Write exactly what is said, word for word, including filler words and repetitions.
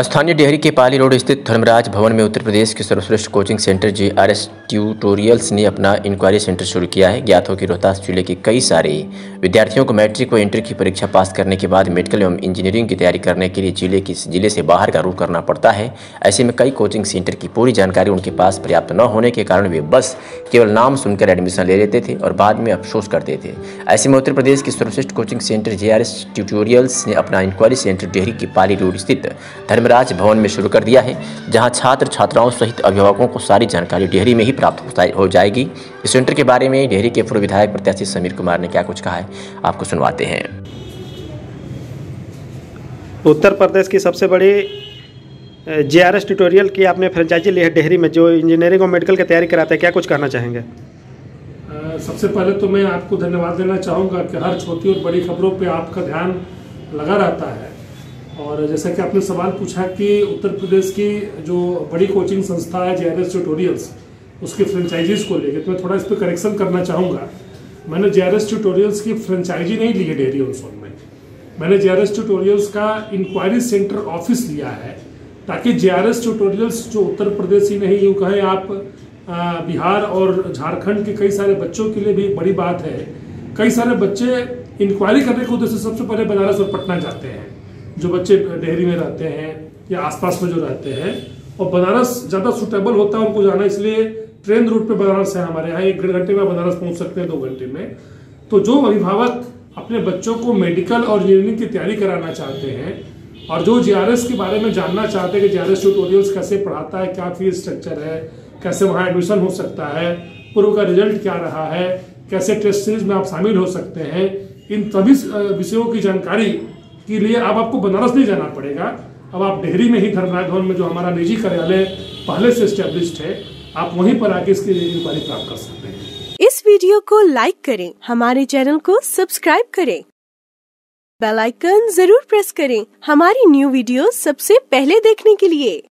स्थानीय डेहरी के पाली रोड स्थित धर्मराज भवन में उत्तर प्रदेश के सर्वश्रेष्ठ कोचिंग सेंटर जेआरएस ट्यूटोरियल्स ने अपना इंक्वायरी सेंटर शुरू किया है। ज्ञात हो कि रोहतास जिले के कई सारे विद्यार्थियों को मैट्रिक व इंटर की परीक्षा पास करने के बाद मेडिकल एवं इंजीनियरिंग की तैयारी करने के लिए जिले की जिले से बाहर का रुख करना पड़ता है। ऐसे में कई कोचिंग सेंटर की पूरी जानकारी उनके पास पर्याप्त न होने के कारण वे बस केवल नाम सुनकर एडमिशन ले लेते थे और बाद में अफसोस करते थे। ऐसे में उत्तर प्रदेश के सर्वश्रेष्ठ कोचिंग सेंटर जेआरएस ट्यूटोरियल्स ने अपना इंक्वायरी सेंटर डेहरी के पाली रोड स्थित धर्मराज भवन में शुरू कर दिया है, जहां छात्र छात्राओं सहित अभिभावकों को सारी जानकारी डेहरी में ही प्राप्त हो जाएगी। इस सेंटर के बारे में डेहरी के पूर्व विधायक प्रत्याशी समीर कुमार ने क्या कुछ कहा है, आपको सुनवाते हैं। उत्तर प्रदेश की सबसे बड़ी जेआरएस ट्यूटोरियल की आपने फ्रेंचाइजी ली है डेहरी में, जो इंजीनियरिंग और मेडिकल की तैयारी कराता है, क्या कुछ कहना चाहेंगे? सबसे पहले तो मैं आपको धन्यवाद देना चाहूँगा कि हर छोटी और बड़ी खबरों पर आपका ध्यान लगा रहता है। और जैसा कि आपने सवाल पूछा कि उत्तर प्रदेश की जो बड़ी कोचिंग संस्था है जेआरएस ट्यूटोरियल्स, उसकी फ्रेंचाइजीज़ को लेकर, तो मैं थोड़ा इस पर करेक्शन करना चाहूँगा। मैंने जेआरएस ट्यूटोरियल्स की फ्रेंचाइजी नहीं ली है डेहरी उनसोन में, मैंने जेआरएस ट्यूटोरियल्स का इंक्वायरी सेंटर ऑफिस लिया है, ताकि जेआरएस ट्यूटोरियल्स जो उत्तर प्रदेश ही नहीं, यूँ कहें आप आ, बिहार और झारखंड के कई सारे बच्चों के लिए भी बड़ी बात है। कई सारे बच्चे इंक्वायरी करने के उद्देश्य सबसे पहले बनारस और पटना जाते हैं, जो बच्चे डेहरी में रहते हैं या आसपास में जो रहते हैं, और बनारस ज़्यादा सुटेबल होता है उनको जाना, इसलिए ट्रेन रूट पे बनारस है हमारे यहाँ, एक डेढ़ घंटे में बनारस पहुँच सकते हैं, दो घंटे में। तो जो अभिभावक अपने बच्चों को मेडिकल और इंजीनियरिंग की तैयारी कराना चाहते हैं और जो जेआरएस के बारे में जानना चाहते हैं कि जेआरएस ट्यूटोरियल्स कैसे पढ़ाता है, क्या फीस स्ट्रक्चर है, कैसे वहाँ एडमिशन हो सकता है, पूर्व का रिजल्ट क्या रहा है, कैसे टेस्ट सीरीज में आप शामिल हो सकते हैं, इन सभी विषयों की जानकारी के लिए अब आपको बनारस नहीं जाना पड़ेगा। अब आप डेहरी में ही धर्मराज भवन में, जो हमारा निजी कार्यालय पहले से एस्टेब्लिश्ड है, आप वहीं पर आके इसकी जानकारी प्राप्त कर सकते हैं। इस वीडियो को लाइक करें, हमारे चैनल को सब्सक्राइब करें, बेल आइकन जरूर प्रेस करें हमारी न्यू वीडियो सबसे पहले देखने के लिए।